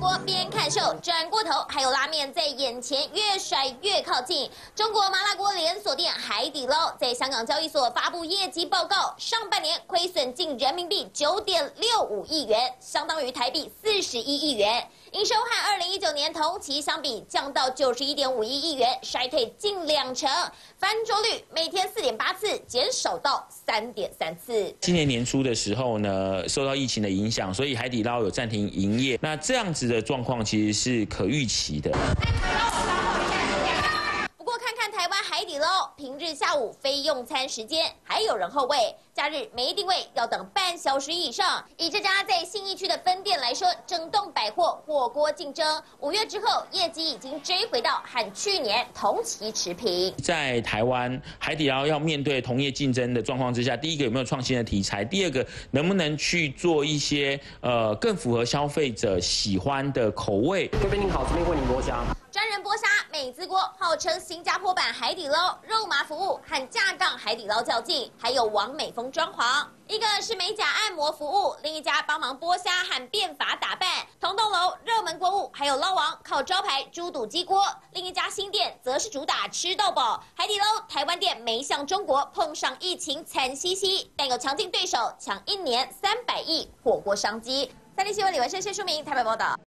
播边看秀，转过头还有拉面在眼前越甩越靠近。中国麻辣锅连锁店海底捞在香港交易所发布业绩报告，上半年亏损近人民币9.65亿元，相当于台币41亿元。 营收和2019年同期相比降到91.51亿元，衰退近2成，翻桌率每天4.8次减少到3.3次。今年年初的时候呢，受到疫情的影响，所以海底捞有暂停营业。那这样子的状况其实是可预期的。不过看看台湾海底捞，平日下午非用餐时间还有人候位。 假日没定位要等半小时以上。以这家在信义区的分店来说，整栋百货火锅竞争，5月之后业绩已经追回到和去年同期持平。在台湾，海底捞要面对同业竞争的状况之下，第一个有没有创新的题材？第二个能不能去做一些更符合消费者喜欢的口味？贵宾您好，这边为您剥虾。专人剥虾美滋锅，号称新加坡版海底捞，肉麻服务和架杠海底捞较劲，还有网美风。 装潢，一个是美甲按摩服务，另一家帮忙剥虾和变法打扮。同栋楼热门锅物还有捞王，靠招牌猪肚鸡锅；另一家新店则是主打吃到饱。海底捞台湾店没像中国碰上疫情惨兮兮，但有强劲对手抢1年300亿火锅商机。三立新闻李文生、谢淑明台北报道。